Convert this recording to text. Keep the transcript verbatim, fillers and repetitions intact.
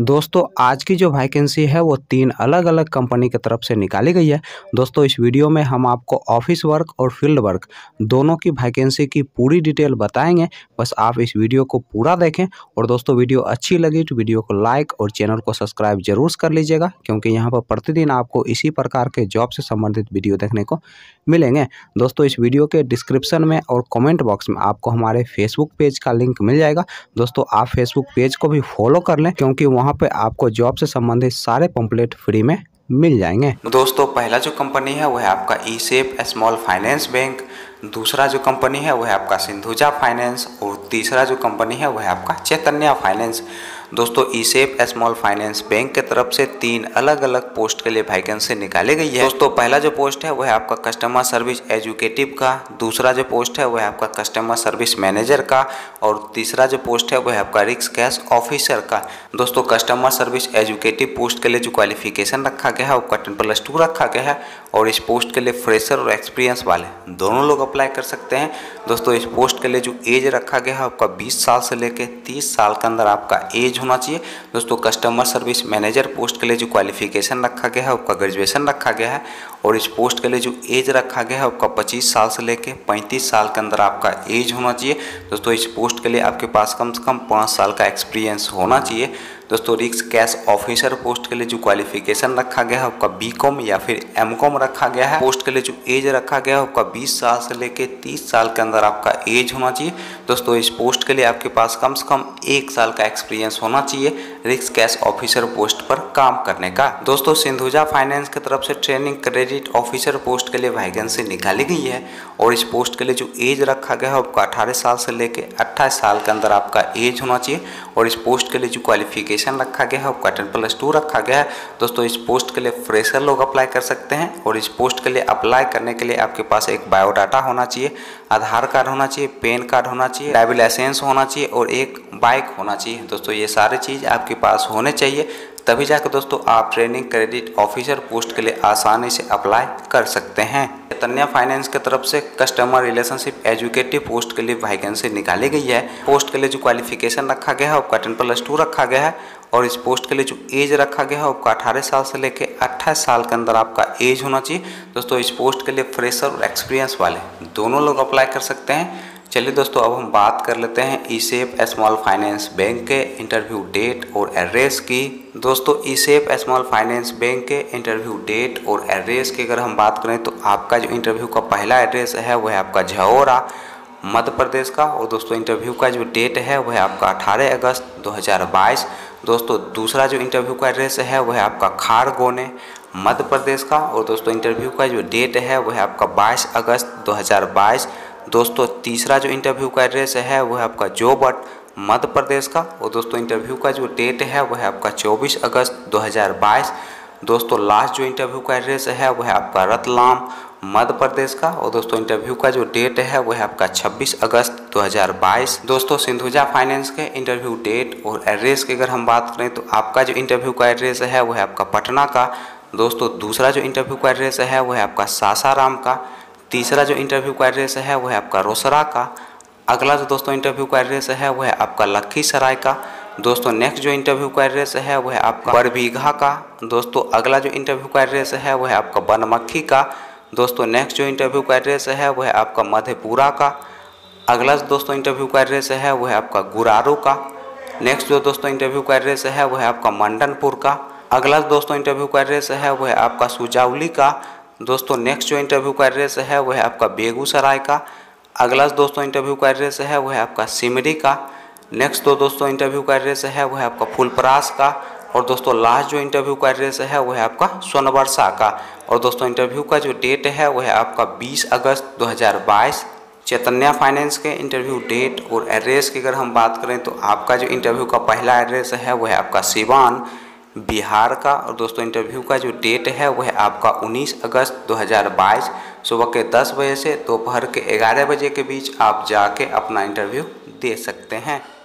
दोस्तों आज की जो वैकेंसी है वो तीन अलग अलग कंपनी की तरफ से निकाली गई है। दोस्तों इस वीडियो में हम आपको ऑफिस वर्क और फील्ड वर्क दोनों की वैकेंसी की पूरी डिटेल बताएंगे। बस आप इस वीडियो को पूरा देखें और दोस्तों वीडियो अच्छी लगी तो वीडियो को लाइक और चैनल को सब्सक्राइब जरूर कर लीजिएगा, क्योंकि यहाँ पर प्रतिदिन आपको इसी प्रकार के जॉब से संबंधित वीडियो देखने को मिलेंगे। दोस्तों इस वीडियो के डिस्क्रिप्शन में और कॉमेंट बॉक्स में आपको हमारे फेसबुक पेज का लिंक मिल जाएगा। दोस्तों आप फेसबुक पेज को भी फॉलो कर लें, क्योंकि वहाँ पे आपको जॉब से संबंधित सारे पंपलेट फ्री में मिल जाएंगे। दोस्तों पहला जो कंपनी है वह है आपका ईसेफ स्मॉल फाइनेंस बैंक, दूसरा जो कंपनी है वह है आपका सिंधुजा फाइनेंस और तीसरा जो कंपनी है वह है आपका चैतन्य फाइनेंस। दोस्तों ईसेफ स्मॉल फाइनेंस बैंक के तरफ से तीन अलग अलग पोस्ट के लिए वैकेंसी निकाली गई है। दोस्तों पहला जो पोस्ट है वह है आपका कस्टमर सर्विस एजुकेटिव का, दूसरा जो पोस्ट है वह है आपका कस्टमर सर्विस मैनेजर का और तीसरा जो पोस्ट है वह है आपका रिस्क कैश ऑफिसर का। दोस्तों कस्टमर सर्विस एजुकेटिव पोस्ट के लिए जो क्वालिफिकेशन रखा गया है वो टेन प्लस टू रखा गया है और इस पोस्ट के लिए फ्रेशर और एक्सपीरियंस वाले दोनों लोग अप्लाई कर सकते हैं। दोस्तों इस पोस्ट के लिए जो एज रखा गया है आपका बीस साल से लेकर तीस साल के अंदर आपका एज होना चाहिए। दोस्तों कस्टमर सर्विस मैनेजर पोस्ट के लिए जो क्वालिफिकेशन रखा गया है आपका ग्रेजुएशन रखा गया है और इस पोस्ट के लिए जो एज रखा गया है आपका पच्चीस साल से लेके पैंतीस साल के अंदर आपका एज होना चाहिए। दोस्तों इस पोस्ट के लिए आपके पास कम से कम पाँच साल का एक्सपीरियंस होना चाहिए। दोस्तों रिस्क कैश ऑफिसर पोस्ट के लिए जो क्वालिफिकेशन रखा गया है आपका बी कॉम या फिर एम कॉम रखा गया है। पोस्ट के लिए जो एज रखा गया है आपका बीस साल से लेके तीस साल के अंदर आपका एज होना चाहिए। दोस्तों इस पोस्ट के लिए आपके पास कम से कम एक साल का एक्सपीरियंस होना चाहिए रिस्क कैश ऑफिसर पोस्ट पर काम करने का। दोस्तों सिंधुजा फाइनेंस की तरफ से ट्रेनिंग क्रेडिट ऑफिसर पोस्ट के लिए वैकेंसी निकाली गई है और इस पोस्ट के लिए जो एज रखा गया है आपका अठारह साल से लेके अट्ठाईस साल के अंदर आपका एज होना चाहिए और इस पोस्ट के लिए जो क्वालिफिकेशन रखा गया है आपका टेन प्लस टू रखा गया है। दोस्तों इस पोस्ट के लिए फ्रेशर लोग अप्लाई कर सकते हैं और इस पोस्ट के लिए अप्लाई करने के लिए आपके पास एक बायोडाटा होना चाहिए, आधार कार्ड होना चाहिए, पैन कार्ड होना चाहिए, ड्राइविंग लाइसेंस होना चाहिए और एक बाइक होना चाहिए। दोस्तों ये सारी चीज़ आपके पास होने चाहिए, तभी जाकर दोस्तों आप ट्रेनिंग क्रेडिट ऑफिसर पोस्ट के लिए आसानी से अप्लाई कर सकते हैं। चैतन्य फाइनेंस के तरफ से कस्टमर रिलेशनशिप एजुकेटिव पोस्ट के लिए वैकेंसी निकाली गई है। पोस्ट के लिए जो क्वालिफिकेशन रखा गया है आपका टेन प्लस टू रखा गया है और इस पोस्ट के लिए जो एज रखा गया है आपका अठारह साल से लेके अट्ठाईस साल के अंदर आपका एज होना चाहिए। दोस्तों इस पोस्ट के लिए फ्रेशर और एक्सपीरियंस वाले दोनों लोग अप्लाई कर सकते हैं। चलिए दोस्तों अब हम बात कर लेते हैं ईसेफ स्मॉल फाइनेंस बैंक के इंटरव्यू डेट और एड्रेस की। दोस्तों ईसेफ स्मॉल फाइनेंस बैंक के इंटरव्यू डेट और एड्रेस की अगर हम बात करें तो आपका जो इंटरव्यू का पहला एड्रेस है वह है आपका झहोरा मध्य प्रदेश का और दोस्तों इंटरव्यू का जो डेट है वह है आपका अठारह अगस्त दो हज़ार बाईस। दोस्तों दूसरा जो इंटरव्यू का एड्रेस है वह है आपका खारगोने मध्य प्रदेश का और दोस्तों इंटरव्यू का जो डेट है वह है आपका बाईस अगस्त दो हज़ार बाईस। दोस्तों तीसरा जो इंटरव्यू का एड्रेस है वह आपका जोबट मध्य प्रदेश का और दोस्तों इंटरव्यू का जो डेट है वह आपका चौबीस अगस्त दो हज़ार बाईस। दोस्तों लास्ट जो इंटरव्यू का एड्रेस है वह आपका रतलाम मध्य प्रदेश का और दोस्तों इंटरव्यू का जो डेट है वह आपका छब्बीस अगस्त दो हज़ार बाईस। दोस्तों सिंधुजा फाइनेंस के इंटरव्यू डेट और एड्रेस की अगर हम बात करें तो आपका जो इंटरव्यू का एड्रेस है वह आपका पटना का। दोस्तों दूसरा जो इंटरव्यू का एड्रेस है वह आपका सासाराम का। तीसरा जो इंटरव्यू का एड्रेस है वह है आपका रोसड़ा का। अगला जो दोस्तों इंटरव्यू का एड्रेस है वह है आपका लखीसराय का। दोस्तों नेक्स्ट जो इंटरव्यू का एड्रेस है वह है आपका बरबीघा का। दोस्तों अगला जो इंटरव्यू का एड्रेस है वह है आपका बनमक्खी का। दोस्तों नेक्स्ट जो इंटरव्यू का एड्रेस है वह है आपका मधेपुरा का। अगला जो दोस्तों इंटरव्यू का एड्रेस है वह है आपका गुरारू का। नेक्स्ट जो दोस्तों इंटरव्यू का एड्रेस है वह है आपका मंडनपुर का। अगला दोस्तों इंटरव्यू का एड्रेस है वह है आपका सुजावली का। दोस्तों नेक्स्ट जो इंटरव्यू का एड्रेस है वह है आपका बेगूसराय का। अगला दोस्तों इंटरव्यू का एड्रेस है वह है आपका सिमरी का। नेक्स्ट तो दोस्तों इंटरव्यू का एड्रेस है वह है आपका फुलपरास का और दोस्तों लास्ट जो इंटरव्यू का एड्रेस है वह है आपका सोनवर्षा का और दोस्तों इंटरव्यू का जो डेट है वह है आपका बीस अगस्त दो हज़ार बाईस। चैतन्य फाइनेंस के इंटरव्यू डेट और एड्रेस की अगर हम बात करें तो आपका जो इंटरव्यू का पहला एड्रेस है वह है आपका सिवान बिहार का और दोस्तों इंटरव्यू का जो डेट है वह है आपका उन्नीस अगस्त दो हज़ार बाईस। सुबह के दस बजे से दोपहर के ग्यारह बजे के बीच आप जाके अपना इंटरव्यू दे सकते हैं।